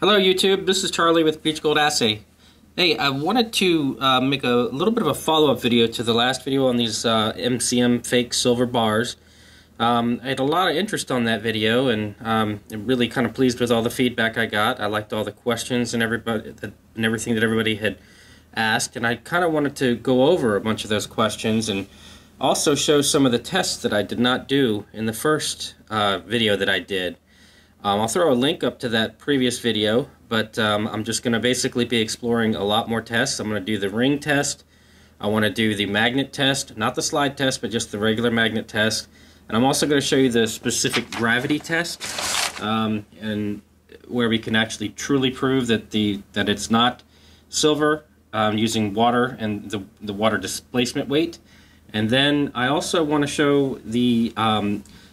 Hello YouTube, this is Charlie with Beach Gold Assay. Hey, I wanted to make a little bit of a follow-up video to the last video on these MCM fake silver bars. I had a lot of interest on that video, and I'm really kind of pleased with all the feedback I got. I liked all the questions and everything that everybody had asked, and I kind of wanted to go over a bunch of those questions and also show some of the tests that I did not do in the first video that I did. I'll throw a link up to that previous video, but I'm just going to basically be exploring a lot more tests. I'm going to do the ring test, I want to do the magnet test, not the slide test, but just the regular magnet test, and I'm also going to show you the specific gravity test, and where we can actually truly prove that it's not silver using water and the water displacement weight. And then I also want to show the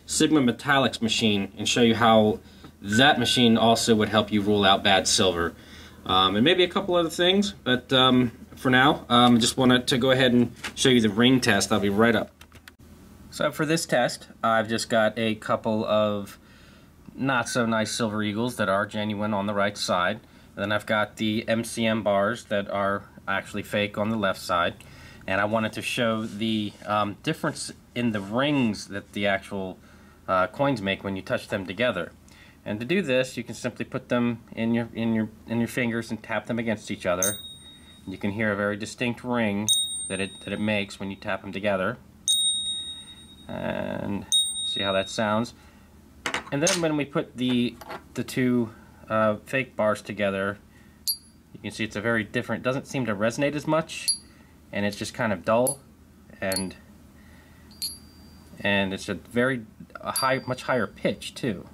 Sigma Metalytics machine and show you how that machine also would help you rule out bad silver, and maybe a couple other things, but for now I just wanted to go ahead and show you the ring test. I'll be right up. So for this test I've just got a couple of not so nice Silver Eagles that are genuine on the right side, and then I've got the MCM bars that are actually fake on the left side, and I wanted to show the difference in the rings that the actual coins make when you touch them together. And to do this, you can simply put them in your fingers and tap them against each other. And you can hear a very distinct ring that it makes when you tap them together. And see how that sounds. And then when we put the two fake bars together, you can see it's a very different. Doesn't seem to resonate as much, and it's just kind of dull, and it's a much higher pitch too.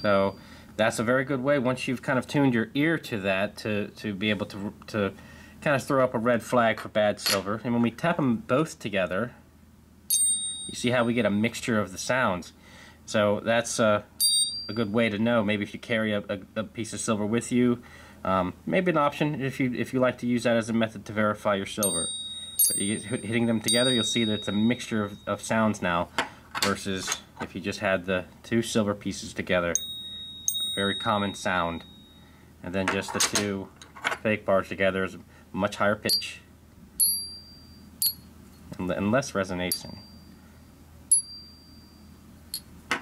So that's a very good way, once you've kind of tuned your ear to that, to be able to kind of throw up a red flag for bad silver. And when we tap them both together, you see how we get a mixture of the sounds. So that's a good way to know. Maybe if you carry a piece of silver with you, maybe an option if you like to use that as a method to verify your silver. But hitting them together, you'll see that it's a mixture of sounds now, versus if you just had the two silver pieces together. Very common sound. And then just the two fake bars together is a much higher pitch and less resonating. The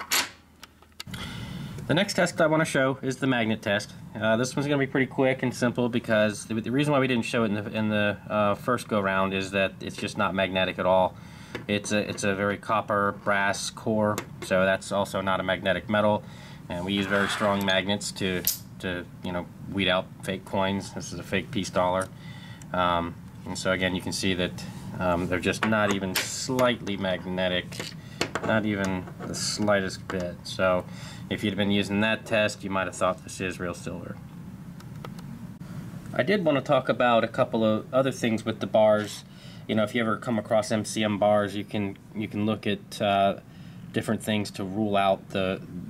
next test I want to show is the magnet test. This one's going to be pretty quick and simple, because the reason why we didn't show it in the first go round is that it's just not magnetic at all. It's a very copper brass core, so that's also not a magnetic metal, and we use very strong magnets to weed out fake coins. This is a fake peace dollar, and so again you can see that they're just not even slightly magnetic. Not even the slightest bit. So if you'd been using that test, you might have thought this is real silver. I did want to talk about a couple of other things with the bars. You know, if you ever come across MCM bars, you can look at different things to rule out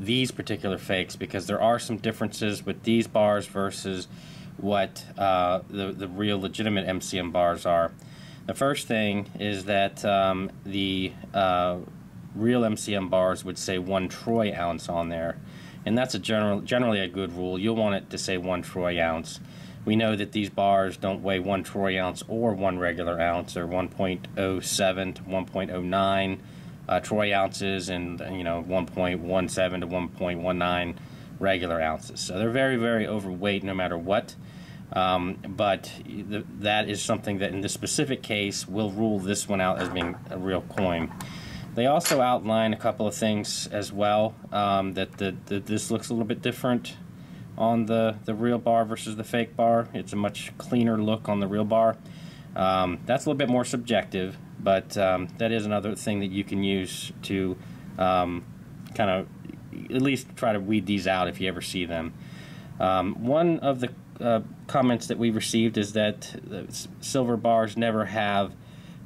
these particular fakes, because there are some differences with these bars versus what the real legitimate MCM bars are. The first thing is that the real MCM bars would say 1 troy ounce on there, and that's generally a good rule. You'll want it to say 1 troy ounce. We know that these bars don't weigh 1 troy ounce or 1 regular ounce, or 1.07 to 1.09 troy ounces, and 1.17 to 1.19 regular ounces. So they're very, very overweight no matter what. But that is something that in this specific case will rule this one out as being a real coin. They also outline a couple of things as well, that this looks a little bit different on the real bar versus the fake bar. It's a much cleaner look on the real bar. That's a little bit more subjective, but that is another thing that you can use to kind of at least try to weed these out if you ever see them. One of the comments that we received is that silver bars never have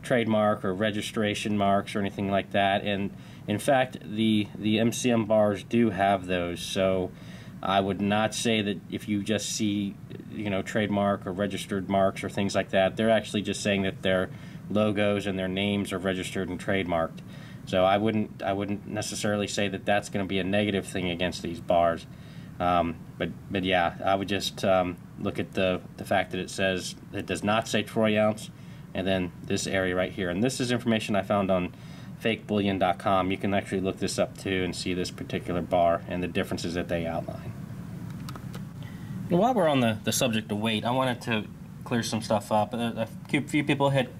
trademark or registration marks or anything like that, and in fact the MCM bars do have those. So I would not say that if you just see trademark or registered marks or things like that, they're actually just saying that their logos and their names are registered and trademarked. So I wouldn't necessarily say that that's going to be a negative thing against these bars. But yeah, I would just look at the fact that it says it does not say troy ounce, and then this area right here. And this is information I found on fakebullion.com. You can actually look this up too and see this particular bar and the differences that they outline. Now, while we're on the subject of weight, I wanted to clear some stuff up. A few people had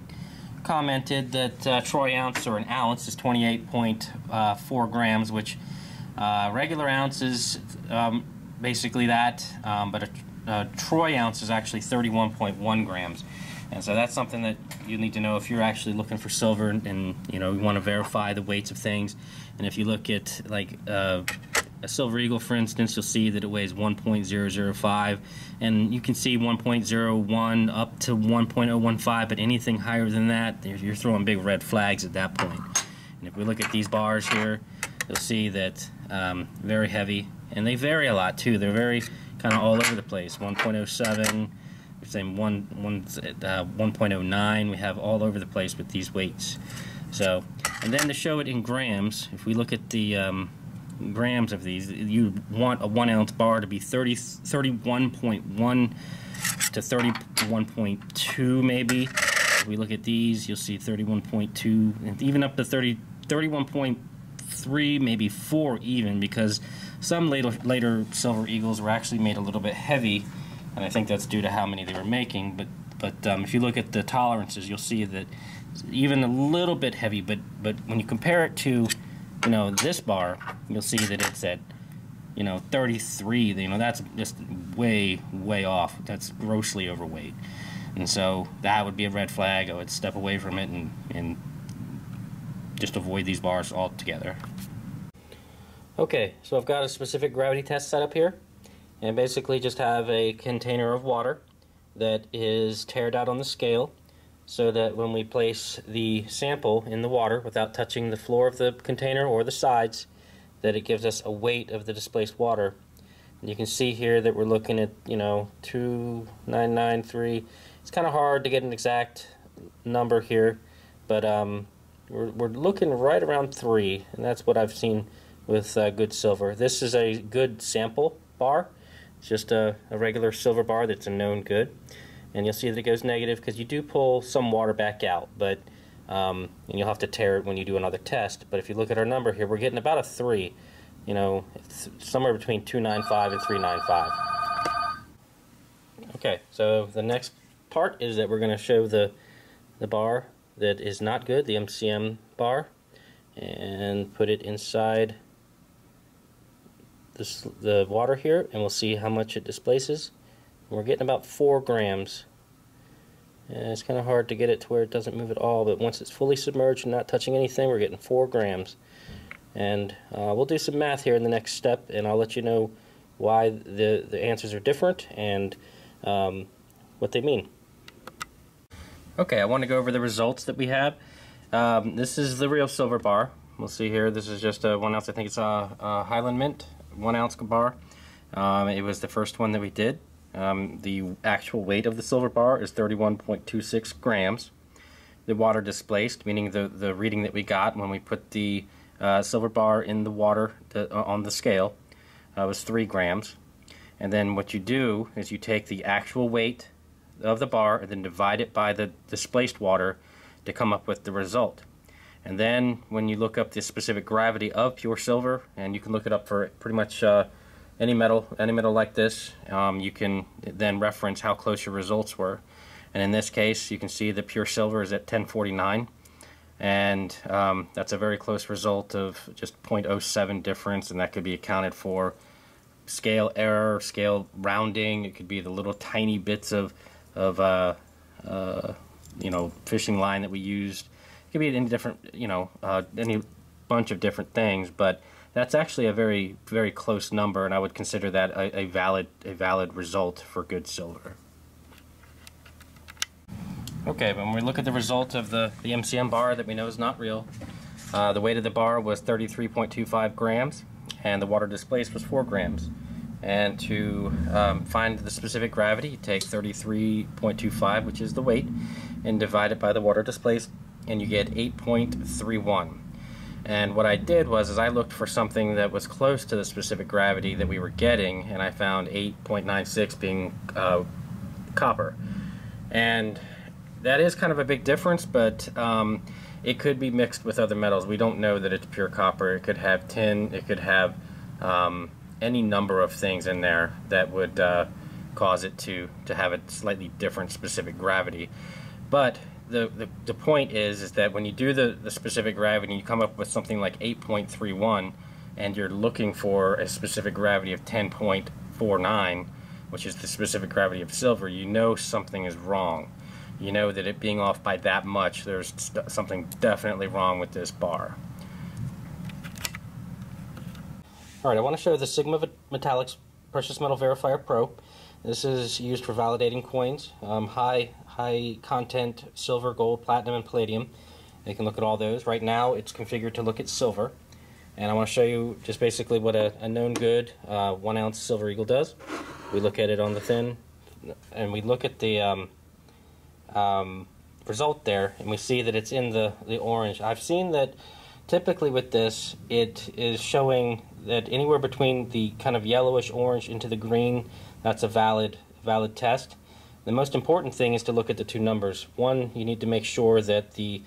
commented that troy ounce or an ounce is 28.4 grams, which regular ounce is basically that, but a troy ounce is actually 31.1 grams. And so that's something that you need to know if you're actually looking for silver, and you know, you want to verify the weights of things. And if you look at like a Silver Eagle, for instance, you'll see that it weighs 1.005, and you can see 1.01 up to 1.015, but anything higher than that, you're throwing big red flags at that point. And if we look at these bars here, you'll see that very heavy, and they vary a lot too. They're very kind of all over the place. 1.07. We're saying 1.09. We have all over the place with these weights. So, and then to show it in grams, if we look at the grams of these, you want a 1 ounce bar to be 31.1 to 31.2 maybe. If we look at these, you'll see 31.2, and even up to 31.3, maybe 4 even, because some later Silver Eagles were actually made a little bit heavy. And I think that's due to how many they were making. But if you look at the tolerances, you'll see that even a little bit heavy. But when you compare it to, you know, this bar, you'll see that it's at, you know, 33. You know, that's just way, way off. That's grossly overweight. And so that would be a red flag. I would step away from it and just avoid these bars altogether. Okay, so I've got a specific gravity test set up here. And basically just have a container of water that is teared out on the scale, so that when we place the sample in the water without touching the floor of the container or the sides, that it gives us a weight of the displaced water. And you can see here that we're looking at, you know, 2993. It's kind of hard to get an exact number here, but we're looking right around 3, and that's what I've seen with good silver. This is a good sample bar. It's just a regular silver bar that's a known good. And you'll see that it goes negative because you do pull some water back out, but and you'll have to tear it when you do another test. But if you look at our number here, we're getting about a 3, you know, somewhere between 295 and 395. Okay, so the next part is that we're going to show the bar that is not good, the MCM bar, and put it inside the water here, and we'll see how much it displaces. We're getting about 4 grams, and it's kind of hard to get it to where it doesn't move at all, but once it's fully submerged and not touching anything, we're getting 4 grams. And we'll do some math here in the next step, and I'll let you know why the answers are different and what they mean. Okay, I want to go over the results that we have. This is the real silver bar. We'll see here, this is just a 1 ounce, I think it's a Highland Mint 1 ounce bar. It was the first one that we did. The actual weight of the silver bar is 31.26 grams. The water displaced, meaning the reading that we got when we put the silver bar in the water on the scale, was 3 grams. And then what you do is you take the actual weight of the bar and then divide it by the displaced water to come up with the result. And then when you look up the specific gravity of pure silver, and you can look it up for pretty much any metal like this, you can then reference how close your results were. And in this case, you can see that pure silver is at 1049, and that's a very close result of just 0.07 difference, and that could be accounted for scale error, scale rounding. It could be the little tiny bits of you know, fishing line that we used. It could be any different, you know, any bunch of different things, but that's actually a very, very close number, and I would consider that a valid result for good silver. Okay, when we look at the result of the MCM bar that we know is not real, the weight of the bar was 33.25 grams, and the water displaced was 4 grams. And to find the specific gravity, you take 33.25, which is the weight, and divide it by the water displaced, and you get 8.31. And what I did was I looked for something that was close to the specific gravity that we were getting, and I found 8.96 being copper. And that is kind of a big difference, but it could be mixed with other metals. We don't know that it's pure copper. It could have tin, it could have any number of things in there that would cause it to have a slightly different specific gravity. But the point is that when you do the specific gravity, you come up with something like 8.31, and you're looking for a specific gravity of 10.49, which is the specific gravity of silver, you know something is wrong. You know that it being off by that much, there's something definitely wrong with this bar. All right, I want to show the Sigma Metalytics Precious Metal Verifier Pro. This is used for validating coins, high content silver, gold, platinum, and palladium. You can look at all those. Right now it's configured to look at silver, and I want to show you just basically what a known good 1 ounce Silver Eagle does. We look at it on the thin, and we look at the result there, and we see that it's in the orange. I've seen that typically with this, it is showing that anywhere between the kind of yellowish orange into the green, that's a valid test. The most important thing is to look at the two numbers. One, you need to make sure that the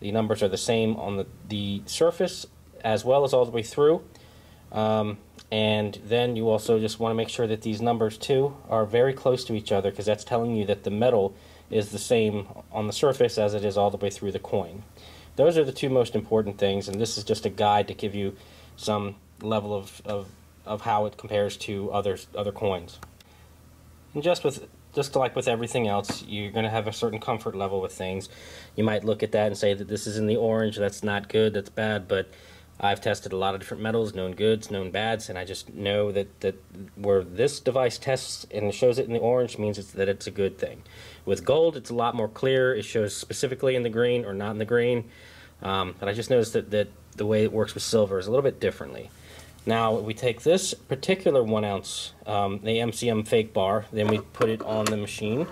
numbers are the same on the surface as well as all the way through. And then you also just want to make sure that these numbers too are very close to each other, because that's telling you that the metal is the same on the surface as it is all the way through the coin. Those are the two most important things, and this is just a guide to give you some level of how it compares to other coins. And just like with everything else, you're going to have a certain comfort level with things. You might look at that and say that this is in the orange, that's not good, that's bad, but I've tested a lot of different metals, known goods, known bads, and I just know that where this device tests and shows it in the orange means that it's a good thing. With gold, it's a lot more clear. It shows specifically in the green or not in the green. But I just noticed that the way it works with silver is a little bit differently. Now, we take this particular 1 ounce, the MCM fake bar, then we put it on the machine.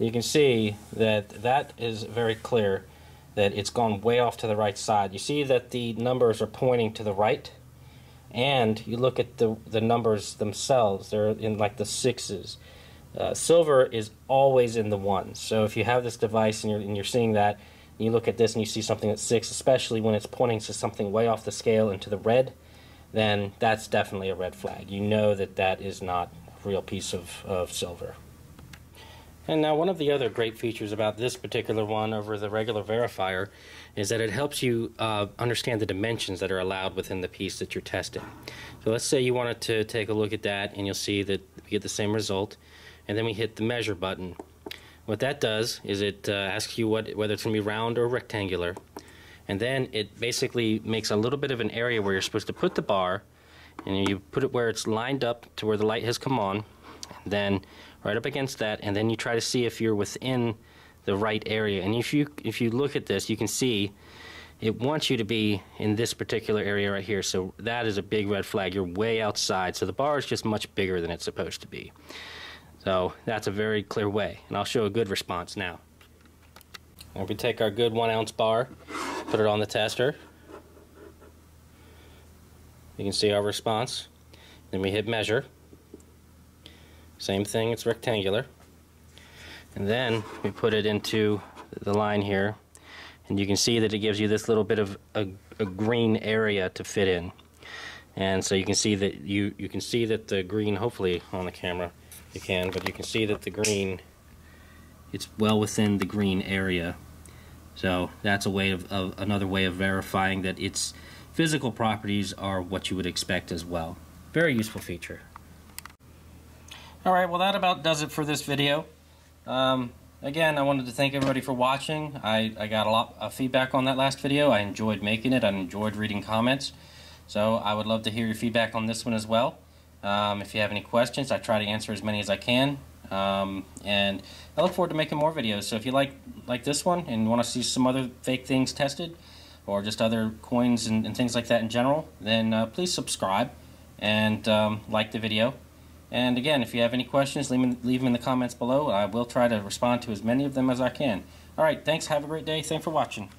You can see that is very clear, that it's gone way off to the right side. You see that the numbers are pointing to the right, and you look at the numbers themselves, they're in like the sixes. Silver is always in the ones, so if you have this device and you're seeing that, and you look at this and you see something at six, especially when it's pointing to something way off the scale into the red, then that's definitely a red flag. You know that is not a real piece of silver. And now, one of the other great features about this particular one over the regular verifier is that it helps you understand the dimensions that are allowed within the piece that you're testing. So let's say you wanted to take a look at that, and you'll see that we get the same result, and then we hit the measure button. What that does is it asks you whether it's going to be round or rectangular, and then it basically makes a little bit of an area where you're supposed to put the bar, and you put it where it's lined up to where the light has come on, then right up against that, and then you try to see if you're within the right area. And if you look at this, you can see it wants you to be in this particular area right here, so that is a big red flag. You're way outside, so the bar is just much bigger than it's supposed to be. So that's a very clear way, and I'll show a good response now. And we take our good 1 ounce bar, put it on the tester, you can see our response, then we hit measure. Same thing, it's rectangular. And then we put it into the line here, and you can see that it gives you this little bit of a green area to fit in. And so you can see that you can see that the green, hopefully on the camera you can, but you can see that the green, it's well within the green area. So that's a way of another way of verifying that its physical properties are what you would expect as well. Very useful feature. All right, well, that about does it for this video. Again, I wanted to thank everybody for watching. I got a lot of feedback on that last video. I enjoyed making it. I enjoyed reading comments. So I would love to hear your feedback on this one as well. If you have any questions, I try to answer as many as I can. And I look forward to making more videos. So if you like this one and want to see some other fake things tested, or just other coins and things like that in general, then please subscribe and like the video. And again, if you have any questions, leave them in the comments below. I will try to respond to as many of them as I can. All right, thanks. Have a great day. Thanks for watching.